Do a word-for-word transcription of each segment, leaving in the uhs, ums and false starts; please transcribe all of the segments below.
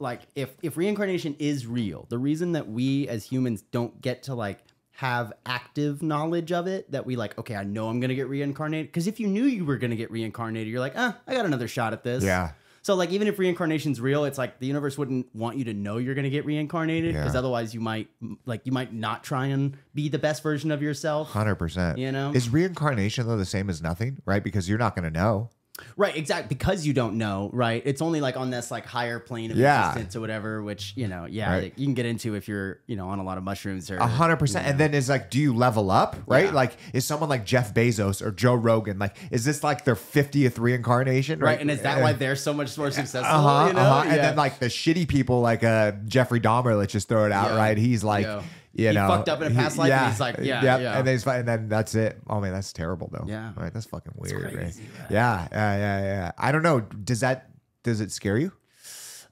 like if if reincarnation is real, the reason that we as humans don't get to like have active knowledge of it, that we like, okay, I know I'm gonna get reincarnated, because if you knew you were gonna get reincarnated, you're like, ah, I got another shot at this. Yeah. So like even if reincarnation's real, it's like the universe wouldn't want you to know you're going to get reincarnated, because yeah. otherwise you might like you might not try and be the best version of yourself. one hundred percent. You know? Is reincarnation though the same as nothing, right? Because you're not going to know. Right, exactly, because you don't know, right? It's only like on this like higher plane of yeah. existence or whatever, which, you know, yeah, right. you can get into if you're, you know, on a lot of mushrooms or one hundred percent. You know. And then it's like, do you level up, right? Yeah. Like, is someone like Jeff Bezos or Joe Rogan, like, is this like their fiftieth reincarnation, right? right? And is that uh, why they're so much more successful? Uh-huh, you know? uh-huh. yeah. And then like the shitty people like uh, Jeffrey Dahmer, let's just throw it out, yeah. right? He's like... Yo. You he know, fucked up in a past he, life, yeah, and he's like, yeah, yep. yeah. And then, he's, and then that's it. Oh, man, that's terrible, though. Yeah. All right, that's fucking weird, crazy, right? Right? Yeah, yeah, yeah, yeah. I don't know. Does that, does it scare you?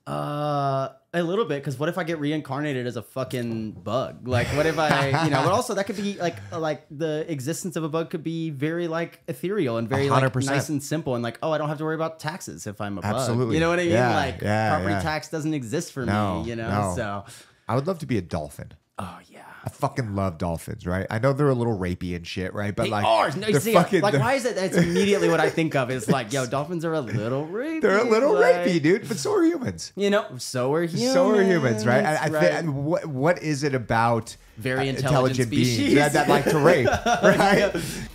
Uh, a little bit, because what if I get reincarnated as a fucking bug? Like, what if I, you know, but also that could be, like, like the existence of a bug could be very, like, ethereal and very, like, nice and simple. And, like, oh, I don't have to worry about taxes if I'm a Absolutely. bug. You know what I mean? Yeah, like, yeah, property yeah. tax doesn't exist for no, me, you know? No. So I would love to be a dolphin. Oh yeah, I fucking love dolphins, right? I know they're a little rapey and shit, right? But they like, are. No, see, fucking, like, why is it? That's immediately what I think of. Is like, yo, dolphins are a little rapey. They're a little like, rapey, dude. But so are humans. You know, so are humans. So are humans, right? I, I right. Think, what what is it about very intelligent, uh, intelligent beings that, that like to rape, right?